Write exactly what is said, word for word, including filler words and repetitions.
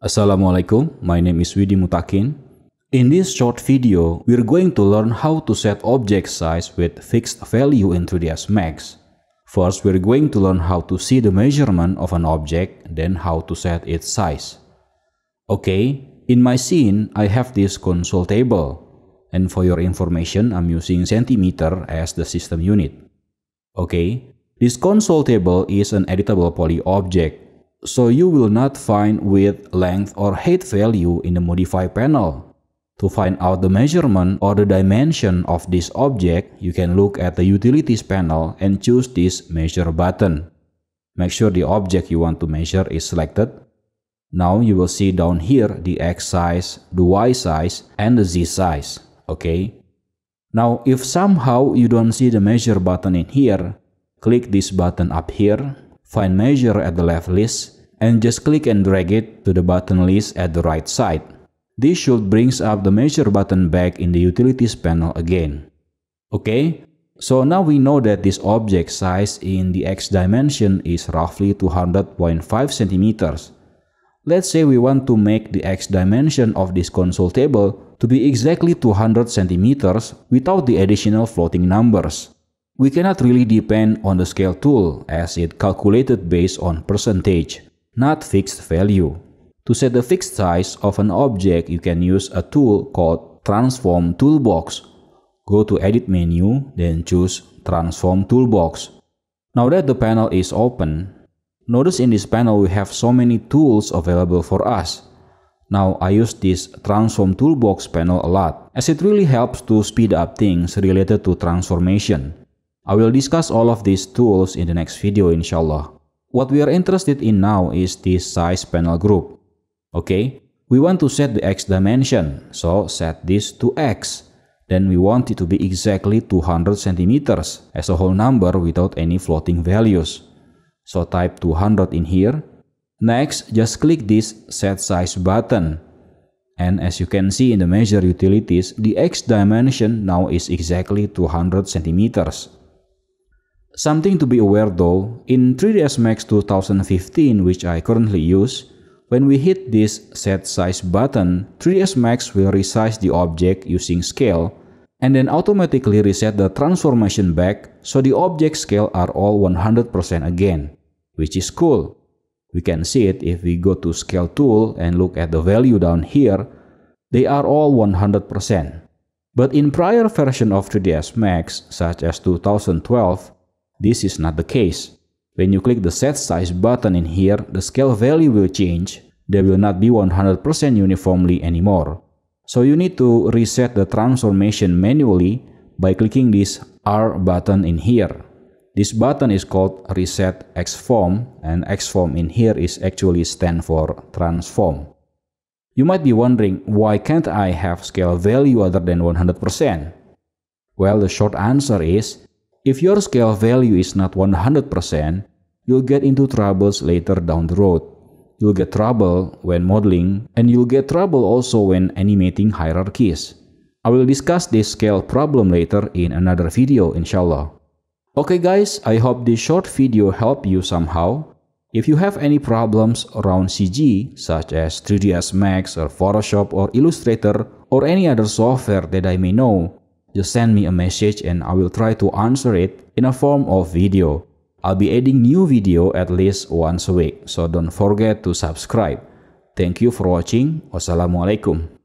Assalamualaikum, my name is Widhi Mutakin. In this short video, we're going to learn how to set object size with fixed value in three D S Max. First, we're going to learn how to see the measurement of an object, then how to set its size. Okay, in my scene, I have this console table. And for your information, I'm using centimeter as the system unit. Okay, this console table is an editable poly object. So you will not find width, length, or height value in the modify panel. To find out the measurement or the dimension of this object, you can look at the utilities panel and choose this measure button. Make sure the object you want to measure is selected. Now you will see down here the X size, the Y size, and the Z size. Okay. Now if somehow you don't see the measure button in here, click this button up here. Find measure at the left list and just click and drag it to the button list at the right side. This should bring up the measure button back in the utilities panel again. Okay, so now we know that this object size in the X dimension is roughly two hundred point five centimeters. Let's say we want to make the X dimension of this console table to be exactly two hundred centimeters without the additional floating numbers. We cannot really depend on the scale tool as it calculated based on percentage, not fixed value. To set the fixed size of an object, you can use a tool called Transform Toolbox. Go to Edit menu, then choose Transform Toolbox. Now that the panel is open, notice in this panel we have so many tools available for us. Now I use this Transform Toolbox panel a lot as it really helps to speed up things related to transformation. I will discuss all of these tools in the next video, Insha'Allah. What we are interested in now is this size panel group. Okay, we want to set the X dimension, so set this to X. Then we want it to be exactly two hundred centimeters as a whole number without any floating values. So type two hundred in here. Next, just click this Set Size button. And as you can see in the Measure Utilities, the X dimension now is exactly two hundred centimeters. Something to be aware though, in three D S Max two thousand fifteen, which I currently use, when we hit this Set Size button, three D S Max will resize the object using scale and then automatically reset the transformation back so the object scale are all one hundred percent again, which is cool. We can see it if we go to Scale tool and look at the value down here, they are all one hundred percent. But in prior version of three D S Max, such as two thousand twelve, this is not the case. When you click the Set Size button in here, the scale value will change. They will not be one hundred percent uniformly anymore. So you need to reset the transformation manually by clicking this R button in here. This button is called Reset X-Form, and X-Form in here is actually stand for Transform. You might be wondering, why can't I have scale value other than one hundred percent? Well, the short answer is, if your scale value is not one hundred percent, you'll get into troubles later down the road. You'll get trouble when modeling, and you'll get trouble also when animating hierarchies. I will discuss this scale problem later in another video, Insha'Allah. Okay guys, I hope this short video helped you somehow. If you have any problems around C G, such as three D S Max or Photoshop or Illustrator or any other software that I may know, just send me a message and I will try to answer it in a form of video. I'll be adding new video at least once a week, so don't forget to subscribe. Thank you for watching. Wassalamualaikum.